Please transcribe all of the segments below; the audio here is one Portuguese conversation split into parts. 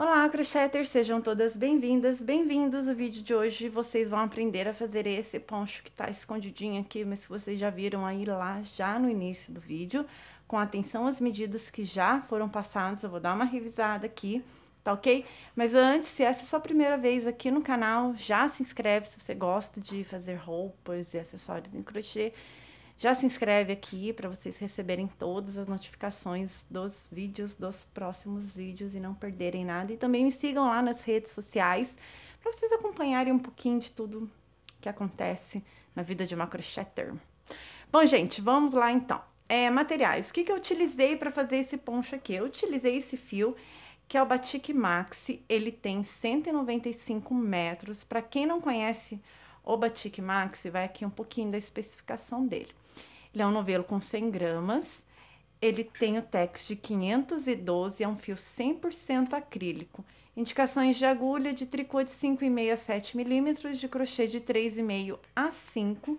Olá, crocheters! Sejam todas bem-vindas, bem-vindos! O vídeo de hoje vocês vão aprender a fazer esse poncho que tá escondidinho aqui, mas que vocês já viram aí lá já no início do vídeo. Com atenção às medidas que já foram passadas, eu vou dar uma revisada aqui, tá ok? Mas antes, se essa é a sua primeira vez aqui no canal, já se inscreve se você gosta de fazer roupas e acessórios em crochê. Já se inscreve aqui para vocês receberem todas as notificações dos vídeos, dos próximos vídeos e não perderem nada. E também me sigam lá nas redes sociais para vocês acompanharem um pouquinho de tudo que acontece na vida de uma crocheter. Bom, gente, vamos lá então. Materiais. O que eu utilizei para fazer esse poncho aqui? Eu utilizei esse fio, que é o Batik Maxi. Ele tem 195 metros. Para quem não conhece o Batik Maxi, vai aqui um pouquinho da especificação dele. Ele é um novelo com 100 gramas, ele tem o tex de 512, é um fio 100% acrílico. Indicações de agulha de tricô de 5,5 a 7 milímetros, de crochê de 3,5 a 5.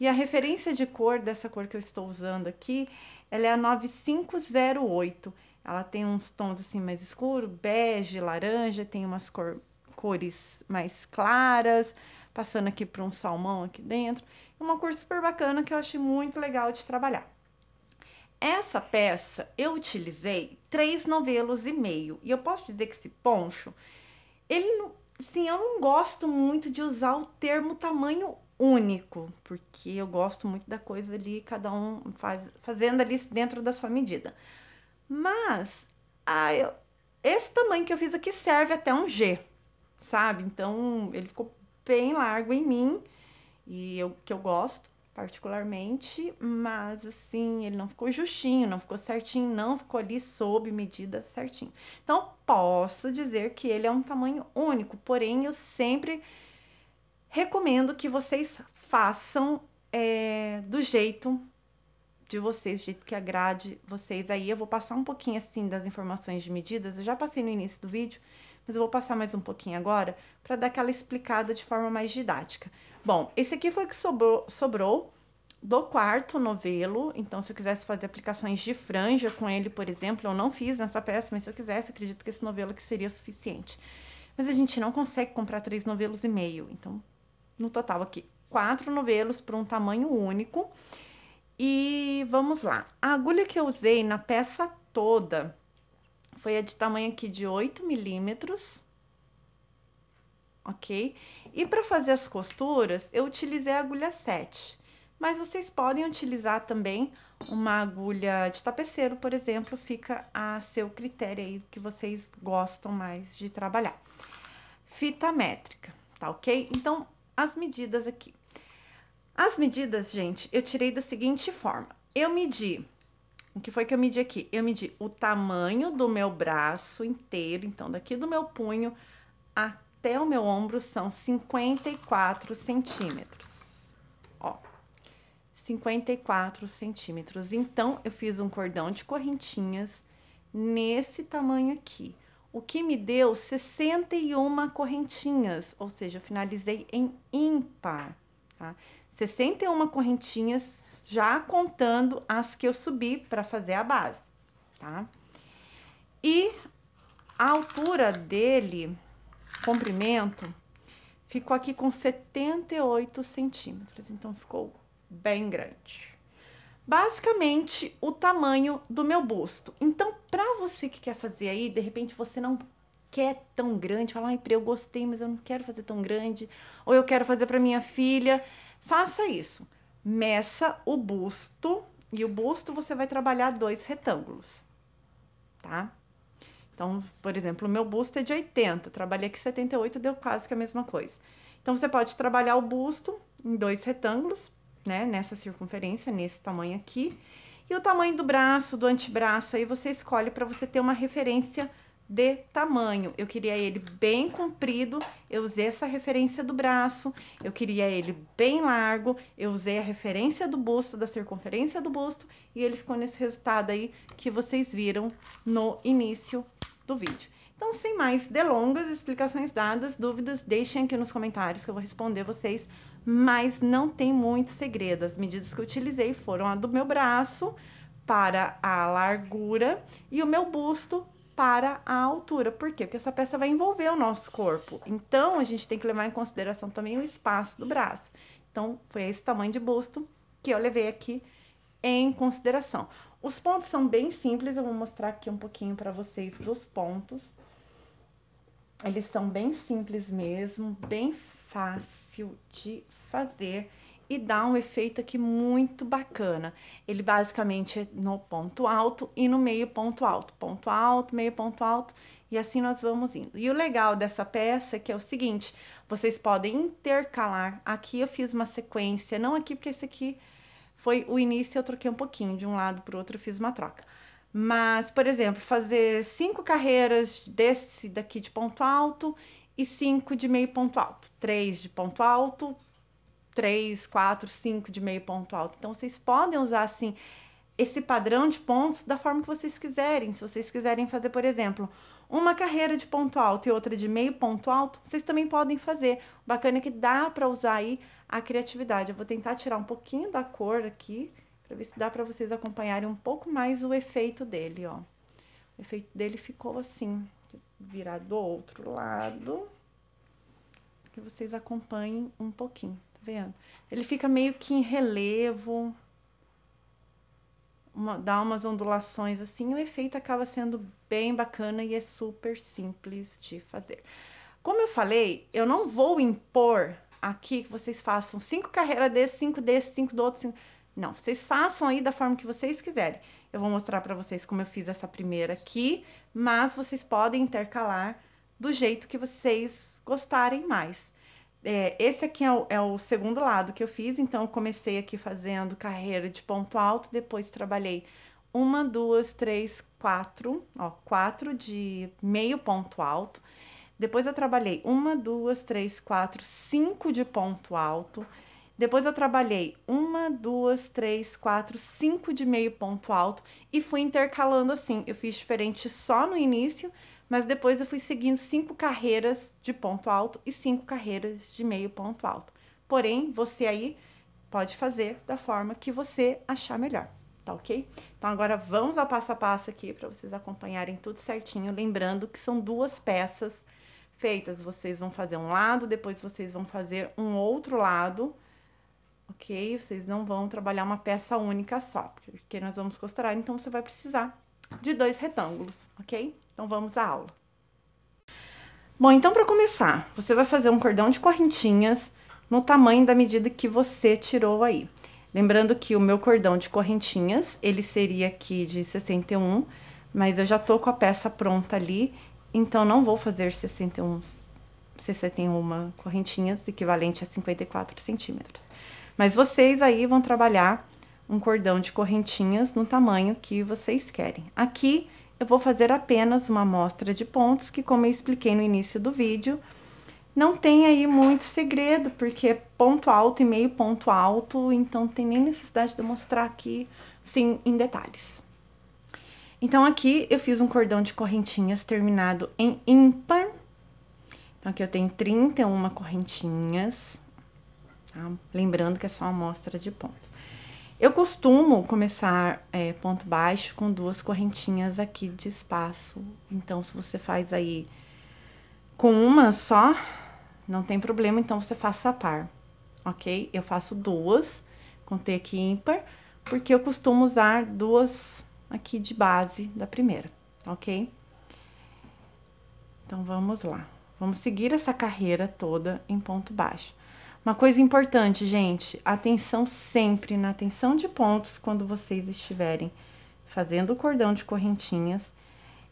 E a referência de cor, dessa cor que eu estou usando aqui, ela é a 9508. Ela tem uns tons assim mais escuros, bege, laranja, tem umas cores mais claras, passando aqui para um salmão aqui dentro. É uma cor super bacana que eu achei muito legal de trabalhar. Essa peça eu utilizei 3,5 novelos. E eu posso dizer que esse poncho, ele, assim, eu não gosto muito de usar o termo tamanho único, porque eu gosto muito da coisa ali, cada um fazendo ali dentro da sua medida. Mas esse tamanho que eu fiz aqui serve até um G, sabe? Então ele ficou bem largo em mim, e que eu gosto particularmente, mas assim, ele não ficou justinho, não ficou certinho, não ficou ali sob medida certinho. Então, posso dizer que ele é um tamanho único, porém, eu sempre recomendo que vocês façam do jeito de vocês, do jeito que agrade vocês. Aí eu vou passar um pouquinho assim das informações de medidas, eu já passei no início do vídeo, mas eu vou passar mais um pouquinho agora para dar aquela explicada de forma mais didática. Bom, esse aqui foi o que sobrou do 4º novelo, então se eu quisesse fazer aplicações de franja com ele, por exemplo, eu não fiz nessa peça, mas se eu quisesse, acredito que esse novelo aqui seria suficiente. Mas a gente não consegue comprar 3,5 novelos, então no total aqui 4 novelos para um tamanho único. E vamos lá, a agulha que eu usei na peça toda foi a de tamanho aqui de 8 milímetros, ok? E para fazer as costuras, eu utilizei a agulha 7, mas vocês podem utilizar também uma agulha de tapeceiro, por exemplo, fica a seu critério aí, que vocês gostam mais de trabalhar. Fita métrica, tá ok? Então, as medidas aqui. As medidas, gente, eu tirei da seguinte forma. Eu medi, o que foi que eu medi aqui? Eu medi o tamanho do meu braço inteiro, então daqui do meu punho até o meu ombro são 54 centímetros. Ó, 54 centímetros. Então, eu fiz um cordão de correntinhas nesse tamanho aqui, o que me deu 61 correntinhas, ou seja, eu finalizei em ímpar, tá? 61 correntinhas, já contando as que eu subi para fazer a base, tá? E a altura dele, comprimento, ficou aqui com 78 centímetros, então ficou bem grande. Basicamente, o tamanho do meu busto. Então, para você que quer fazer aí, de repente você não quer tão grande, fala, ai, Pri, eu gostei, mas eu não quero fazer tão grande, ou eu quero fazer para minha filha. Faça isso, meça o busto, e o busto você vai trabalhar 2 retângulos, tá? Então, por exemplo, o meu busto é de 80, trabalhei aqui 78, deu quase que a mesma coisa. Então, você pode trabalhar o busto em 2 retângulos, né, nessa circunferência, nesse tamanho aqui. E o tamanho do braço, do antebraço, aí você escolhe para você ter uma referência de tamanho. Eu queria ele bem comprido, eu usei essa referência do braço. Eu queria ele bem largo, eu usei a referência do busto, da circunferência do busto, e ele ficou nesse resultado aí que vocês viram no início do vídeo. Então, sem mais delongas, explicações dadas, dúvidas, deixem aqui nos comentários que eu vou responder vocês, mas não tem muito segredo. As medidas que eu utilizei foram a do meu braço para a largura e o meu busto para a altura. Por quê? Porque essa peça vai envolver o nosso corpo. Então, a gente tem que levar em consideração também o espaço do braço. Então, foi esse tamanho de busto que eu levei aqui em consideração. Os pontos são bem simples, eu vou mostrar aqui um pouquinho para vocês dos pontos. Eles são bem simples mesmo, bem fácil de fazer e dá um efeito aqui muito bacana. Ele basicamente é no ponto alto e no meio ponto alto, meio ponto alto, e assim nós vamos indo. E o legal dessa peça é que é o seguinte, vocês podem intercalar. Aqui eu fiz uma sequência, não aqui porque esse aqui foi o início, eu troquei um pouquinho de um lado para o outro, eu fiz uma troca. Mas, por exemplo, fazer 5 carreiras desse daqui de ponto alto e 5 de meio ponto alto, 3 de ponto alto, 3, 4, 5 de meio ponto alto. Então, vocês podem usar, assim, esse padrão de pontos da forma que vocês quiserem. Se vocês quiserem fazer, por exemplo, uma carreira de ponto alto e outra de meio ponto alto, vocês também podem fazer. O bacana é que dá para usar aí a criatividade. Eu vou tentar tirar um pouquinho da cor aqui, para ver se dá para vocês acompanharem um pouco mais o efeito dele, ó. O efeito dele ficou assim, virar do outro lado, que vocês acompanhem um pouquinho. Vendo? Ele fica meio que em relevo, dá umas ondulações assim, o efeito acaba sendo bem bacana e é super simples de fazer. Como eu falei, eu não vou impor aqui que vocês façam 5 carreiras desse, 5 do outro, 5... Não, vocês façam aí da forma que vocês quiserem. Eu vou mostrar pra vocês como eu fiz essa primeira aqui, mas vocês podem intercalar do jeito que vocês gostarem mais. Esse aqui é o segundo lado que eu fiz, então eu comecei aqui fazendo carreira de ponto alto, depois trabalhei 1, 2, 3, 4, ó, 4 de meio ponto alto, depois eu trabalhei 1, 2, 3, 4, 5 de ponto alto, depois eu trabalhei 1, 2, 3, 4, 5 de meio ponto alto e fui intercalando assim. Eu fiz diferente só no início, mas depois eu fui seguindo 5 carreiras de ponto alto e 5 carreiras de meio ponto alto. Porém, você aí pode fazer da forma que você achar melhor, tá ok? Então, agora vamos ao passo a passo aqui para vocês acompanharem tudo certinho. Lembrando que são 2 peças feitas. Vocês vão fazer um lado, depois vocês vão fazer um outro lado, ok? Vocês não vão trabalhar uma peça única só, porque nós vamos costurar, então você vai precisar de 2 retângulos, ok? Então, vamos à aula. Bom, então, para começar, você vai fazer um cordão de correntinhas no tamanho da medida que você tirou aí. Lembrando que o meu cordão de correntinhas, ele seria aqui de 61, mas eu já tô com a peça pronta ali, então não vou fazer 61 correntinhas, equivalente a 54 centímetros. Mas vocês aí vão trabalhar um cordão de correntinhas no tamanho que vocês querem. Aqui, eu vou fazer apenas uma amostra de pontos, que como eu expliquei no início do vídeo, não tem aí muito segredo, porque é ponto alto e meio ponto alto, então não tem nem necessidade de eu mostrar aqui, sim, em detalhes. Então, aqui eu fiz um cordão de correntinhas terminado em ímpar. Então, aqui eu tenho 31 correntinhas, tá? Lembrando que é só uma amostra de pontos. Eu costumo começar ponto baixo com 2 correntinhas aqui de espaço. Então, se você faz aí com uma só, não tem problema, então você faça a par, ok? Eu faço 2, contei aqui ímpar, porque eu costumo usar 2 aqui de base da primeira, ok? Então, vamos lá. Vamos seguir essa carreira toda em ponto baixo. Uma coisa importante, gente, atenção sempre na tensão de pontos quando vocês estiverem fazendo o cordão de correntinhas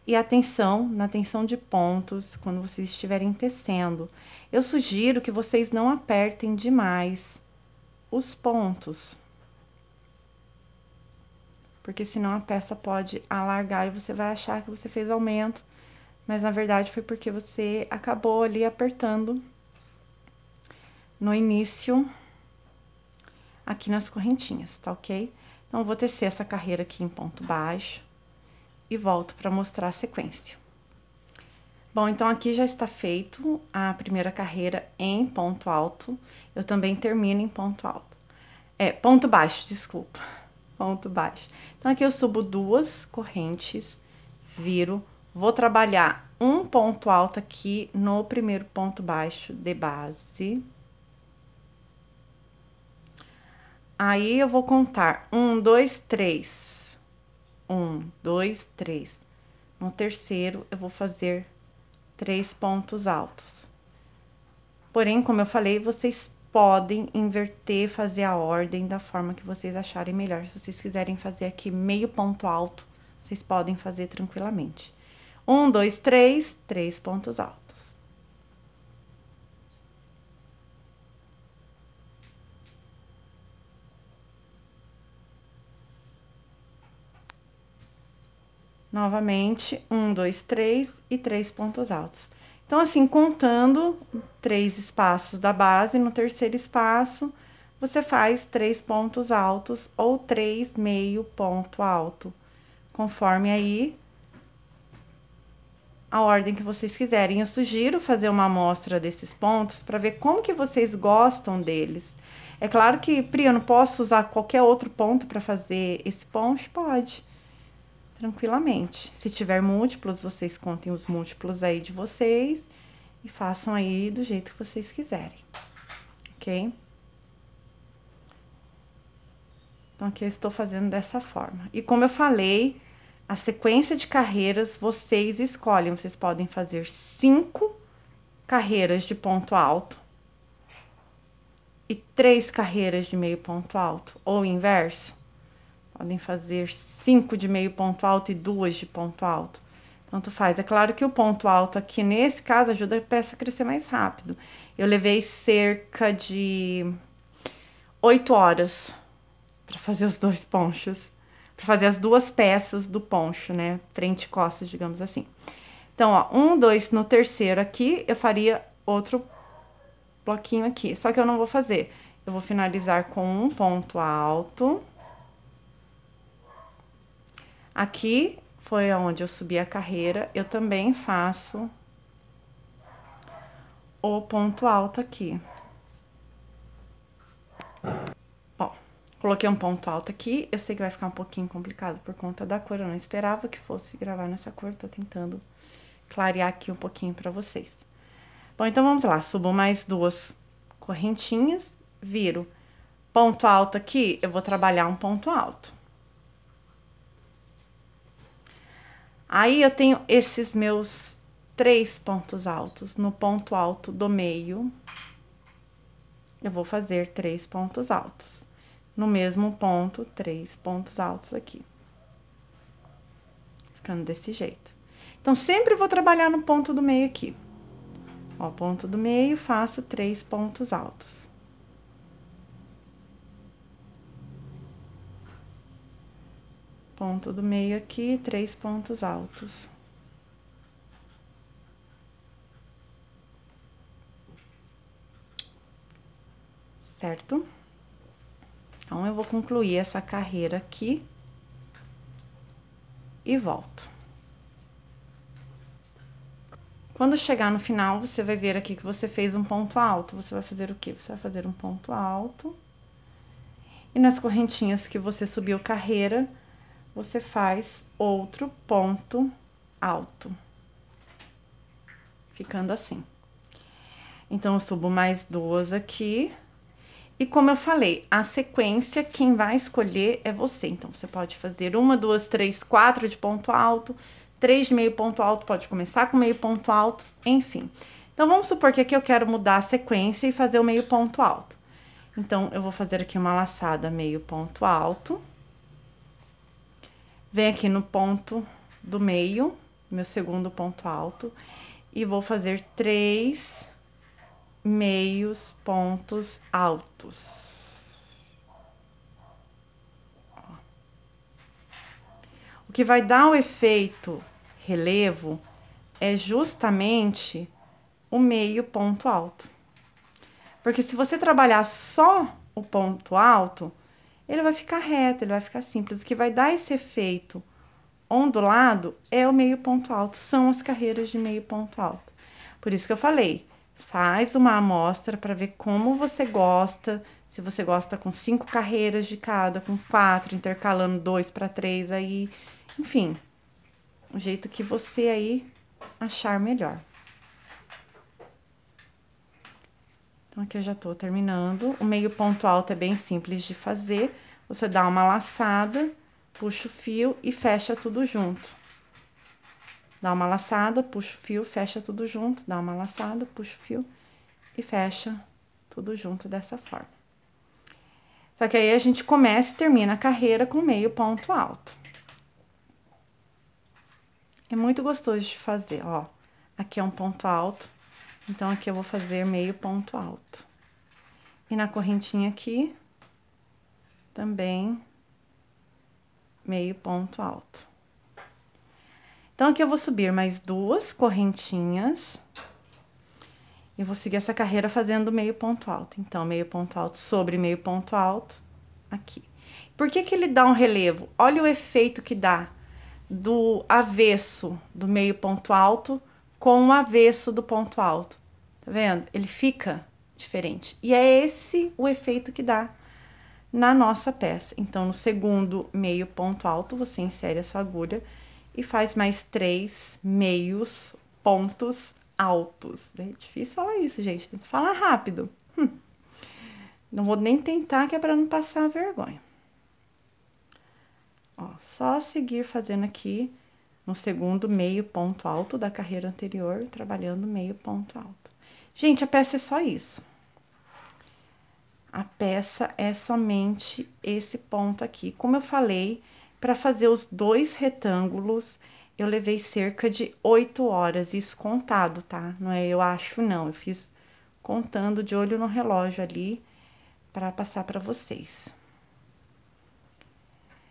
e atenção na tensão de pontos quando vocês estiverem tecendo. Eu sugiro que vocês não apertem demais os pontos, porque senão a peça pode alargar e você vai achar que você fez aumento, mas na verdade foi porque você acabou ali apertando no início, aqui nas correntinhas, tá ok? Então, eu vou tecer essa carreira aqui em ponto baixo e volto pra mostrar a sequência. Bom, então, aqui já está feito a primeira carreira em ponto alto. Eu também termino em ponto alto. Ponto baixo, desculpa. Ponto baixo. Então, aqui eu subo 2 correntes, viro, Vou trabalhar um ponto alto aqui no primeiro ponto baixo de base. Aí, eu vou contar 1, 2, 3. 1, 2, 3. No terceiro, eu vou fazer 3 pontos altos. Porém, como eu falei, vocês podem inverter, fazer a ordem da forma que vocês acharem melhor. Se vocês quiserem fazer aqui meio ponto alto, vocês podem fazer tranquilamente. 1, 2, 3, 3 pontos altos. Novamente, 1, 2, 3 e 3 pontos altos. Então, assim, contando 3 espaços da base, no terceiro espaço, você faz 3 pontos altos ou 3 meio ponto alto, conforme aí a ordem que vocês quiserem. Eu sugiro fazer uma amostra desses pontos para ver como que vocês gostam deles. É claro que, Pri, eu não posso usar qualquer outro ponto para fazer esse poncho? Pode. Tranquilamente. Se tiver múltiplos, vocês contem os múltiplos aí de vocês e façam aí do jeito que vocês quiserem, ok? Então, aqui eu estou fazendo dessa forma. E como eu falei, a sequência de carreiras vocês escolhem. Vocês podem fazer 5 carreiras de ponto alto e 3 carreiras de meio ponto alto, ou inverso. Podem fazer 5 de meio ponto alto e 2 de ponto alto. Tanto faz. É claro que o ponto alto aqui, nesse caso, ajuda a peça a crescer mais rápido. Eu levei cerca de 8 horas para fazer os 2 ponchos. Para fazer as 2 peças do poncho, né? Frente e costas, digamos assim. Então, ó, 1, 2, no terceiro aqui, eu faria outro bloquinho aqui. Só que eu não vou fazer. Eu vou finalizar com um ponto alto. Aqui foi onde eu subi a carreira, eu também faço o ponto alto aqui. Bom, coloquei um ponto alto aqui, eu sei que vai ficar um pouquinho complicado por conta da cor, eu não esperava que fosse gravar nessa cor, tô tentando clarear aqui um pouquinho pra vocês. Bom, então vamos lá, subo mais 2 correntinhas, viro. Ponto alto aqui, eu vou trabalhar um ponto alto. Aí, eu tenho esses meus 3 pontos altos. No ponto alto do meio, eu vou fazer 3 pontos altos. No mesmo ponto, 3 pontos altos aqui. Ficando desse jeito. Então, sempre vou trabalhar no ponto do meio aqui. Ó, ponto do meio, faço 3 pontos altos. Ponto do meio aqui, 3 pontos altos. Certo? Então, eu vou concluir essa carreira aqui e volto. Quando chegar no final, você vai ver aqui que você fez um ponto alto. Você vai fazer o quê? Você vai fazer um ponto alto. E nas correntinhas que você subiu carreira, você faz outro ponto alto, ficando assim. Então, eu subo mais 2 aqui. E como eu falei, a sequência, quem vai escolher é você. Então, você pode fazer 1, 2, 3, 4 de ponto alto, 3 de meio ponto alto, pode começar com meio ponto alto, enfim. Então, vamos supor que aqui eu quero mudar a sequência e fazer o meio ponto alto. Então, eu vou fazer aqui uma laçada meio ponto alto. Venho aqui no ponto do meio, meu segundo ponto alto, e vou fazer 3 meios pontos altos. O que vai dar o efeito relevo é justamente o meio ponto alto. Porque se você trabalhar só o ponto alto, ele vai ficar reto, ele vai ficar simples. O que vai dar esse efeito ondulado é o meio ponto alto, são as carreiras de meio ponto alto. Por isso que eu falei, faz uma amostra para ver como você gosta, se você gosta com 5 carreiras de cada, com 4, intercalando 2 para 3 aí, enfim. O jeito que você aí achar melhor. Então, aqui eu já tô terminando. O meio ponto alto é bem simples de fazer. Você dá uma laçada, puxa o fio e fecha tudo junto. Dá uma laçada, puxa o fio, fecha tudo junto. Dá uma laçada, puxa o fio e fecha tudo junto dessa forma. Só que aí a gente começa e termina a carreira com meio ponto alto. É muito gostoso de fazer, ó. Aqui é um ponto alto. Então, aqui eu vou fazer meio ponto alto. E na correntinha aqui, também, meio ponto alto. Então, aqui eu vou subir mais duas correntinhas. E vou seguir essa carreira fazendo meio ponto alto. Então, meio ponto alto sobre meio ponto alto, aqui. Por que que ele dá um relevo? Olha o efeito que dá do avesso do meio ponto alto com o avesso do ponto alto, tá vendo? Ele fica diferente. E é esse o efeito que dá na nossa peça. Então, no segundo meio ponto alto, você insere a sua agulha e faz mais 3 meios pontos altos. É difícil falar isso, gente. Tenta falar rápido. Não vou nem tentar, que é pra não passar vergonha. Ó, só seguir fazendo aqui. No segundo meio ponto alto da carreira anterior, trabalhando meio ponto alto. Gente, a peça é só isso. A peça é somente esse ponto aqui. Como eu falei, para fazer os dois retângulos, eu levei cerca de 8 horas, isso contado, tá? Não é eu acho, não. Eu fiz contando de olho no relógio ali, para passar para vocês.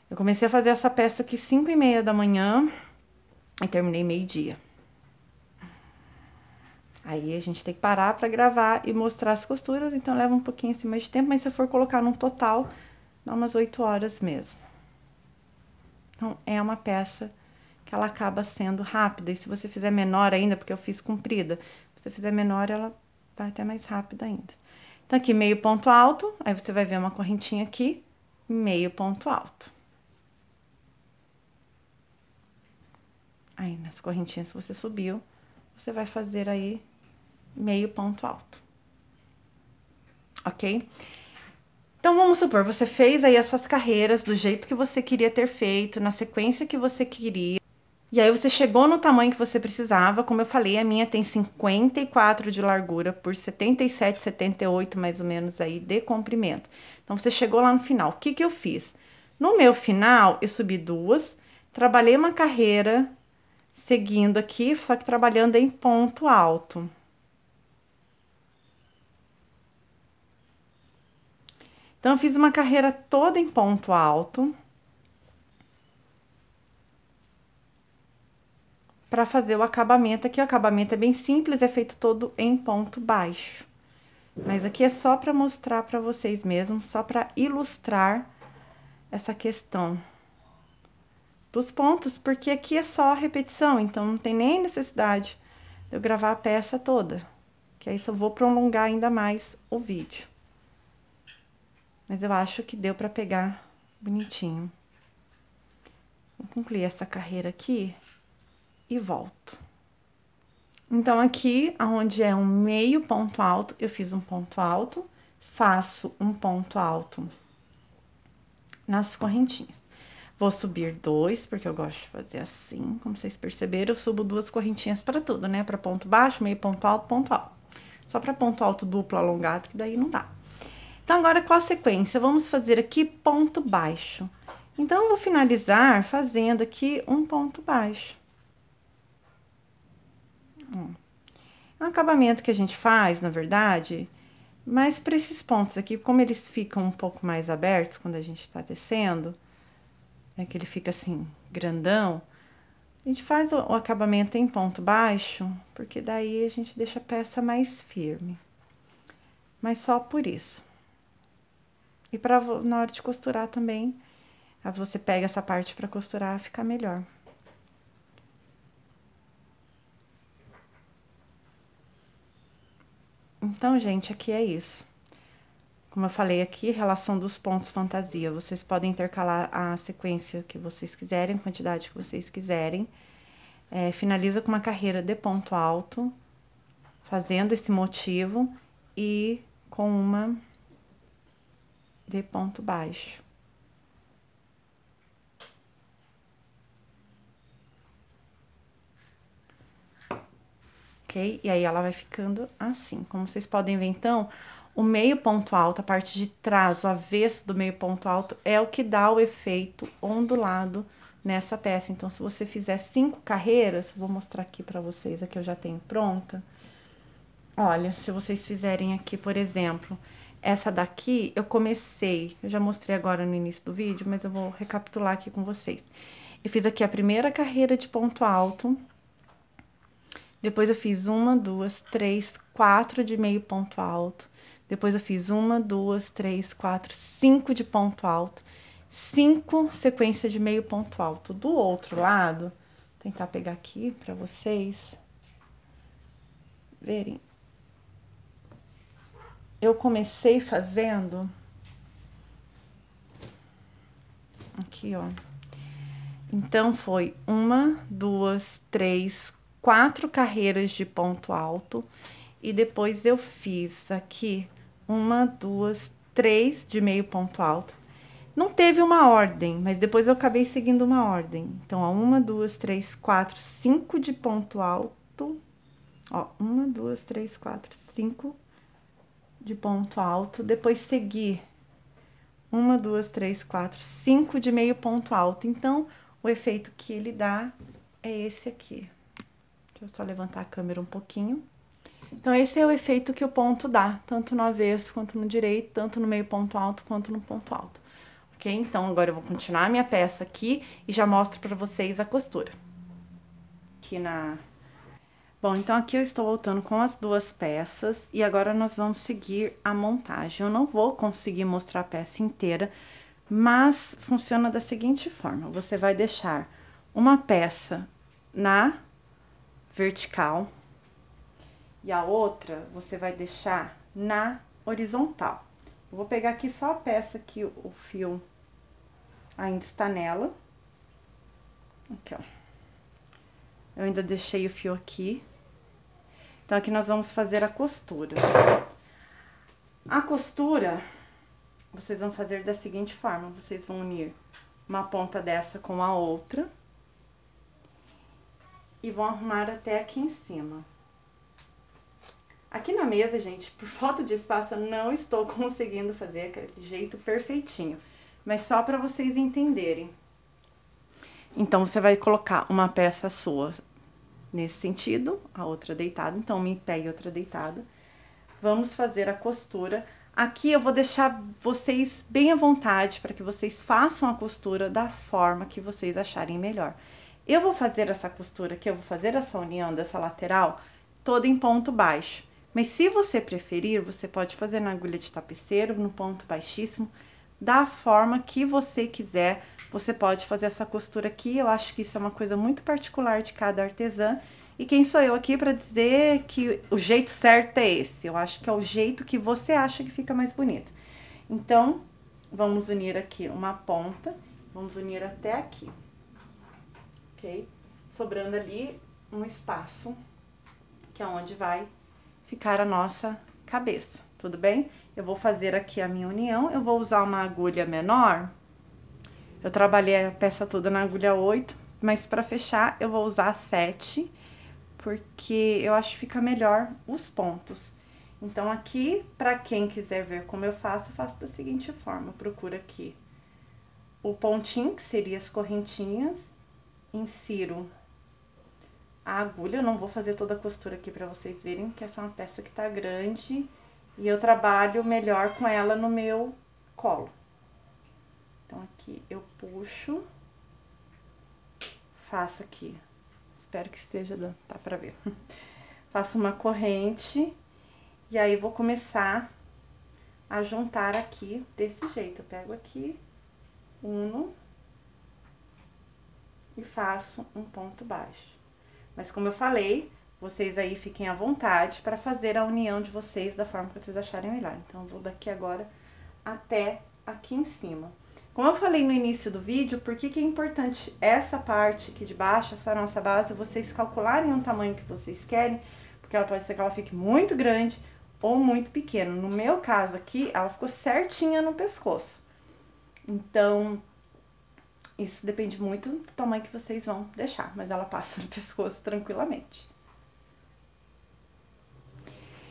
Eu comecei a fazer essa peça aqui 5:30 da manhã... e terminei 12:00. Aí, a gente tem que parar pra gravar e mostrar as costuras, então leva um pouquinho assim mais de tempo, mas se eu for colocar num total, dá umas 8 horas mesmo. Então, é uma peça que ela acaba sendo rápida, e se você fizer menor ainda, porque eu fiz comprida, se você fizer menor, ela vai até mais rápida ainda. Então, aqui, meio ponto alto, aí você vai ver uma correntinha aqui, meio ponto alto. Aí, nas correntinhas que você subiu, você vai fazer aí meio ponto alto. Ok? Então, vamos supor, você fez aí as suas carreiras do jeito que você queria ter feito, na sequência que você queria. E aí, você chegou no tamanho que você precisava. Como eu falei, a minha tem 54 de largura por 77, 78, mais ou menos, aí, de comprimento. Então, você chegou lá no final. O que que eu fiz? No meu final, eu subi duas, trabalhei uma carreira... seguindo aqui, só que trabalhando em ponto alto. Então, eu fiz uma carreira toda em ponto alto. Pra fazer o acabamento aqui, o acabamento é bem simples, é feito todo em ponto baixo. Mas aqui é só pra mostrar pra vocês mesmo, só pra ilustrar essa questão dos pontos, porque aqui é só repetição, então não tem nem necessidade de eu gravar a peça toda, que aí só vou prolongar ainda mais o vídeo. Mas eu acho que deu pra pegar bonitinho. Vou concluir essa carreira aqui e volto. Então, aqui, onde é um meio ponto alto, eu fiz um ponto alto, faço um ponto alto nas correntinhas. Vou subir 2, porque eu gosto de fazer assim, como vocês perceberam, eu subo 2 correntinhas pra tudo, né? Pra ponto baixo, meio ponto alto, só pra ponto alto duplo alongado, que daí não dá. Então, agora, qual a sequência? Vamos fazer aqui ponto baixo. Então, eu vou finalizar fazendo aqui um ponto baixo. É um acabamento que a gente faz, na verdade, mas pra esses pontos aqui, como eles ficam um pouco mais abertos quando a gente tá descendo... é que ele fica assim, grandão, a gente faz o acabamento em ponto baixo, porque daí a gente deixa a peça mais firme. Mas só por isso. E pra, na hora de costurar também, caso você pegue essa parte pra costurar, fica melhor. Então, gente, aqui é isso. Como eu falei aqui, relação dos pontos fantasia, vocês podem intercalar a sequência que vocês quiserem, a quantidade que vocês quiserem. finaliza com uma carreira de ponto alto, fazendo esse motivo e com uma de ponto baixo. Ok? E aí ela vai ficando assim. Como vocês podem ver, então, o meio ponto alto, a parte de trás, o avesso do meio ponto alto, é o que dá o efeito ondulado nessa peça. Então, se você fizer 5 carreiras, vou mostrar aqui pra vocês, aqui eu já tenho pronta. Olha, se vocês fizerem aqui, por exemplo, essa daqui, eu comecei, eu já mostrei agora no início do vídeo, mas eu vou recapitular aqui com vocês. Eu fiz aqui a primeira carreira de ponto alto, depois eu fiz 1, 2, 3, 4 de meio ponto alto, depois eu fiz 1, 2, 3, 4, 5 de ponto alto, 5 sequências de meio ponto alto. Do outro lado, vou tentar pegar aqui pra vocês verem. Eu comecei fazendo aqui, ó. Então, foi 1, 2, 3, 4 carreiras de ponto alto. E depois eu fiz aqui 1, 2, 3 de meio ponto alto. Não teve uma ordem, mas depois eu acabei seguindo uma ordem. Então, ó, 1, 2, 3, 4, 5 de ponto alto. Ó, 1, 2, 3, 4, 5 de ponto alto. Depois segui 1, 2, 3, 4, 5 de meio ponto alto. Então, o efeito que ele dá é esse aqui. Deixa eu só levantar a câmera um pouquinho. Então, esse é o efeito que o ponto dá, tanto no avesso quanto no direito, tanto no meio ponto alto quanto no ponto alto. Ok? Então, agora eu vou continuar a minha peça aqui e já mostro pra vocês a costura. Aqui na... Bom, então aqui eu estou voltando com as duas peças e agora nós vamos seguir a montagem. Eu não vou conseguir mostrar a peça inteira, mas funciona da seguinte forma. Você vai deixar uma peça na vertical e a outra você vai deixar na horizontal. Eu vou pegar aqui só a peça que o fio ainda está nela. Aqui, ó. Eu ainda deixei o fio aqui. Então, aqui nós vamos fazer a costura. A costura, vocês vão fazer da seguinte forma. Vocês vão unir uma ponta dessa com a outra. E vão arrumar até aqui em cima. Aqui na mesa, gente, por falta de espaço, eu não estou conseguindo fazer aquele jeito perfeitinho. Mas só para vocês entenderem. Então, você vai colocar uma peça sua nesse sentido, a outra deitada. Então, uma em pé e outra deitada. Vamos fazer a costura. Aqui eu vou deixar vocês bem à vontade para que vocês façam a costura da forma que vocês acharem melhor. Eu vou fazer essa costura aqui, eu vou fazer essa união dessa lateral toda em ponto baixo. Mas se você preferir, você pode fazer na agulha de tapeceiro, no ponto baixíssimo, da forma que você quiser. Você pode fazer essa costura aqui, eu acho que isso é uma coisa muito particular de cada artesã. E quem sou eu aqui para dizer que o jeito certo é esse? Eu acho que é o jeito que você acha que fica mais bonito. Então, vamos unir aqui uma ponta, vamos unir até aqui. Ok? Sobrando ali um espaço, que é onde vai ficar a nossa cabeça, tudo bem? Eu vou fazer aqui a minha união, eu vou usar uma agulha menor. Eu trabalhei a peça toda na agulha 8, mas pra fechar eu vou usar a 7, porque eu acho que fica melhor os pontos. Então, aqui, pra quem quiser ver como eu faço da seguinte forma. Eu procuro aqui o pontinho, que seria as correntinhas, insiro a agulha. Eu não vou fazer toda a costura aqui pra vocês verem, que essa é uma peça que tá grande e eu trabalho melhor com ela no meu colo. Então, aqui eu puxo, faço aqui, espero que esteja dando, tá pra ver. Faço uma corrente e aí vou começar a juntar aqui desse jeito. Eu pego aqui, uno e faço um ponto baixo. Mas como eu falei, vocês aí fiquem à vontade para fazer a união de vocês da forma que vocês acharem melhor. Então, eu vou daqui agora até aqui em cima. Como eu falei no início do vídeo, por que que é importante essa parte aqui de baixo, essa nossa base, vocês calcularem o tamanho que vocês querem, porque ela pode ser que ela fique muito grande ou muito pequena. No meu caso aqui, ela ficou certinha no pescoço. Então, isso depende muito do tamanho que vocês vão deixar, mas ela passa no pescoço tranquilamente.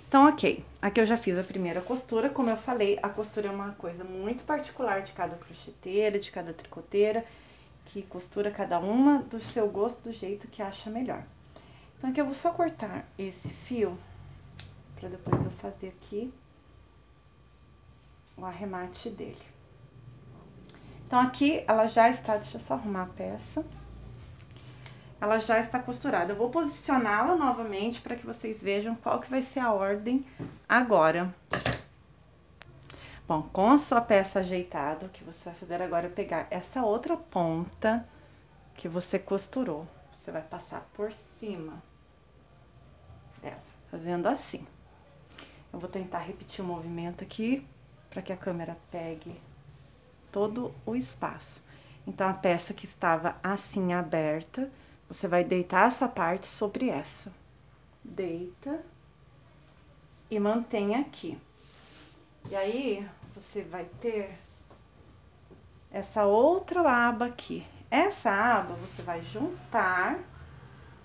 Então, ok. Aqui eu já fiz a primeira costura. Como eu falei, a costura é uma coisa muito particular de cada crocheteira, de cada tricoteira, que costura cada uma do seu gosto, do jeito que acha melhor. Então, aqui eu vou só cortar esse fio, pra depois eu fazer aqui o arremate dele. Então, aqui ela já está... Deixa eu só arrumar a peça. Ela já está costurada. Eu vou posicioná-la novamente para que vocês vejam qual que vai ser a ordem agora. Bom, com a sua peça ajeitada, o que você vai fazer agora é pegar essa outra ponta que você costurou. Você vai passar por cima dela, fazendo assim. Eu vou tentar repetir o movimento aqui para que a câmera pegue todo o espaço. Então, a peça que estava assim aberta, você vai deitar essa parte sobre essa. Deita e mantém aqui. E aí, você vai ter essa outra aba aqui. Essa aba você vai juntar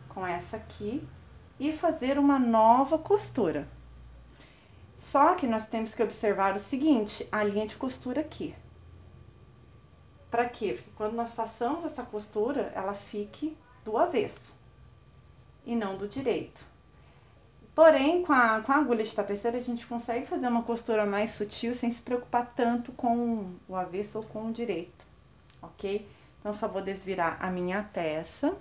com essa aqui e fazer uma nova costura. Só que nós temos que observar o seguinte, a linha de costura aqui. Para quê? Porque quando nós façamos essa costura, ela fique do avesso e não do direito. Porém, com a agulha de tapeceira, a gente consegue fazer uma costura mais sutil sem se preocupar tanto com o avesso ou com o direito, ok? Então, só vou desvirar a minha peça.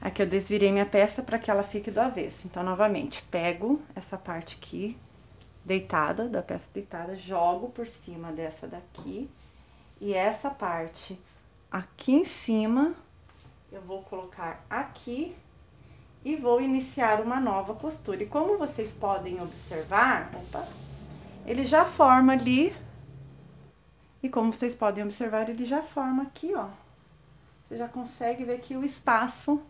Aqui eu desvirei minha peça para que ela fique do avesso. Então, novamente, pego essa parte aqui, deitada, da peça deitada, jogo por cima dessa daqui. E essa parte aqui em cima... eu vou colocar aqui e vou iniciar uma nova costura. E como vocês podem observar, opa, ele já forma ali. E como vocês podem observar, ele já forma aqui, ó. Você já consegue ver aqui o espaço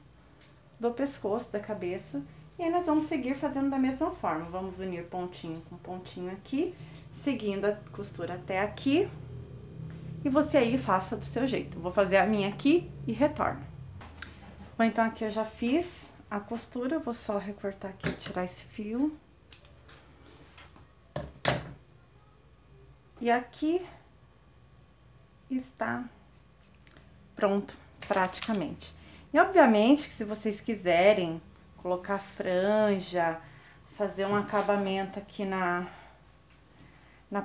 do pescoço, da cabeça. E aí, nós vamos seguir fazendo da mesma forma. Vamos unir pontinho com pontinho aqui, seguindo a costura até aqui. E você aí faça do seu jeito. Vou fazer a minha aqui e retorno. Bom, então aqui eu já fiz a costura, vou só recortar aqui, tirar esse fio. E aqui está pronto, praticamente. E obviamente que se vocês quiserem colocar franja, fazer um acabamento aqui na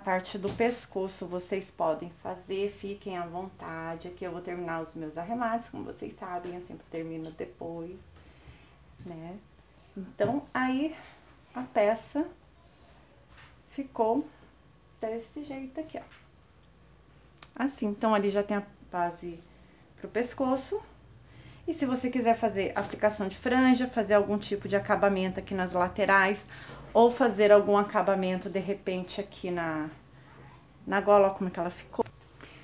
parte do pescoço, vocês podem fazer, fiquem à vontade. Aqui eu vou terminar os meus arremates, como vocês sabem, eu sempre termino depois, né? Então, aí, a peça ficou desse jeito aqui, ó. Assim, então, ali já tem a base pro pescoço. E se você quiser fazer aplicação de franja, fazer algum tipo de acabamento aqui nas laterais... ou fazer algum acabamento, de repente, aqui na gola, ó, como é que ela ficou.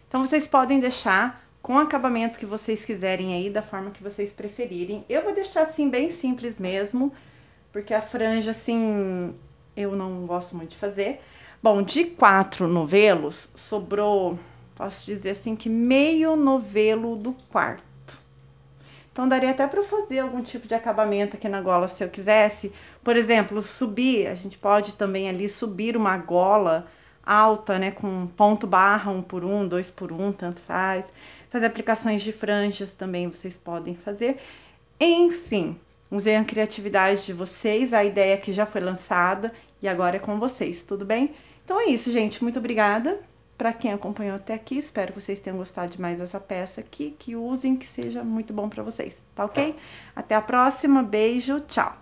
Então, vocês podem deixar com o acabamento que vocês quiserem aí, da forma que vocês preferirem. Eu vou deixar, assim, bem simples mesmo, porque a franja, assim, eu não gosto muito de fazer. Bom, de 4 novelos, sobrou, posso dizer assim, que meio novelo do quarto. Então, daria até para fazer algum tipo de acabamento aqui na gola, se eu quisesse. Por exemplo, subir, a gente pode também ali subir uma gola alta, né? Com ponto barra, 1x1, 2x1, tanto faz. Fazer aplicações de franjas também vocês podem fazer. Enfim, usei a criatividade de vocês, a ideia que já foi lançada e agora é com vocês, tudo bem? Então, é isso, gente. Muito obrigada para quem acompanhou até aqui, espero que vocês tenham gostado de mais dessa peça aqui, que usem, que seja muito bom para vocês, tá ok? Até a próxima, beijo, tchau!